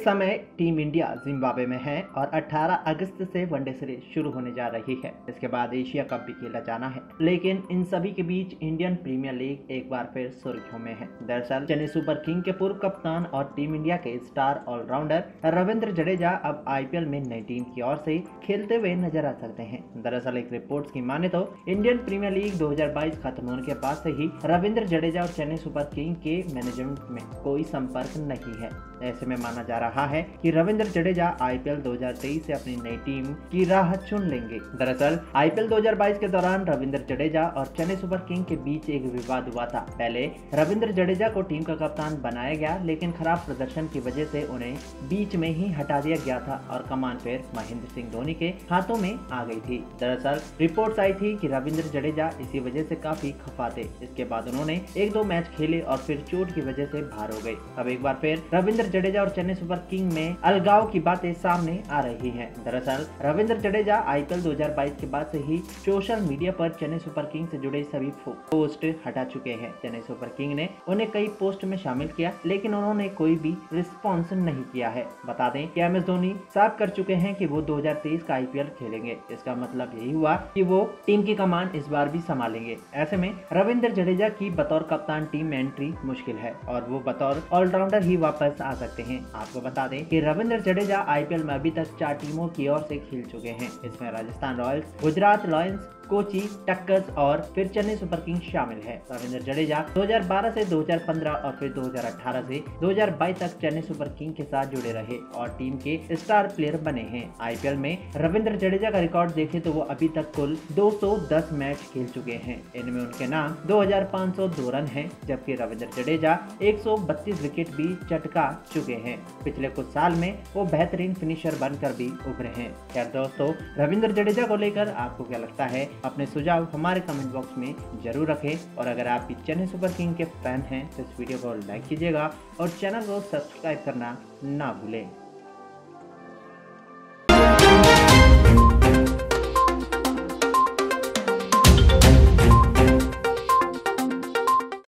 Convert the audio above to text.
इस समय team India Zimbabwe में है और 18 अगस्त से वनडे सीरीज शुरू होने जा रही है। इसके बाद एशिया कप भी खेला जाना है, लेकिन इन सभी के बीच इंडियन प्रीमियर लीग एक बार फिर सुर्खियों में है। दरअसल चेन्नई सुपर किंग्स के पूर्व कप्तान और टीम इंडिया के स्टार ऑलराउंडर रविंद्र जडेजा अब IPL में नई टीम की ओर से खेलते हुए नजर आ सकते हैं। दरअसल एक रिपोर्ट्स की माने तो इंडियन प्रीमियर लीग 2022 खत्म होने के बाद से ही रविंद्र जडेजा और चेन्नई सुपर किंग के मैनेजमेंट में कोई संपर्क नहीं है। ऐसे में माना जा रहा है कि रविंद्र जडेजा IPL 2023 से अपनी नई टीम की राह चुन लेंगे। दरअसल IPL 2022 के दौरान रविंद्र जडेजा और चेन्नई सुपर किंग के बीच एक विवाद हुआ था। पहले रविंद्र जडेजा को टीम का कप्तान बनाया गया, लेकिन खराब प्रदर्शन की वजह से उन्हें बीच में ही हटा दिया गया था और कमान फिर महेंद्र सिंह धोनी के हाथों में आ गई थी। दरअसल रिपोर्ट्स आई थी कि रविंद्र जडेजा इसी वजह से काफी खफा थे। इसके बाद उन्होंने 1-2 मैच खेले और फिर चोट की वजह से बाहर हो गए। अब एक बार फिर रविंद्र जडेजा और चेन्नई सुपर किंग में अलगाव की बातें सामने आ रही हैं। दरअसल रविंद्र जडेजा IPL 2022 के बाद से ही सोशल मीडिया पर चेन्नई सुपर किंग से जुड़े सभी पोस्ट हटा चुके हैं। चेन्नई सुपर किंग ने उन्हें कई पोस्ट में शामिल किया, लेकिन उन्होंने कोई भी रिस्पॉन्स नहीं किया है। बता दें कि MS धोनी साफ कर चुके हैं कि वो 2023 का IPL खेलेंगे। इसका मतलब यही हुआ कि वो टीम की कमान इस बार भी संभालेंगे। ऐसे में रविंद्र जडेजा की बतौर कप्तान टीम में एंट्री मुश्किल है और वो बतौर ऑलराउंडर ही वापस आ सकते हैं। आपको बता दें कि रविंद्र जडेजा IPL में अभी तक 4 टीमों की ओर से खेल चुके हैं। इसमें Rajasthan Royals, Gujarat Lions, Kochi, Tuskers और फिर चेन्नई सुपर किंग्स शामिल है। रविंद्र जडेजा 2012 से 2015 और फिर 2018 से 2022 तक चेन्नई सुपर किंग के साथ जुड़े रहे और टीम के स्टार प्लेयर बने हैं। IPL में रविंद्र जडेजा का रिकॉर्ड देखें तो वो अभी तक कुल 210 मैच खेल चुके हैं। इनमें उनके नाम 2502 रन है, जबकि रविंद्र जडेजा 132 विकेट भी चटका चुके हैं। पिछले कुछ साल में वो बेहतरीन फिनिशर बनकर भी उभरे हैं। क्या दोस्तों रविंद्र जडेजा को लेकर आपको क्या लगता है? अपने सुझाव हमारे कमेंट बॉक्स में जरूर रखें और अगर आप भी चेन्नई सुपर किंग के फैन हैं तो इस वीडियो को लाइक कीजिएगा और चैनल को सब्सक्राइब करना ना भूलें।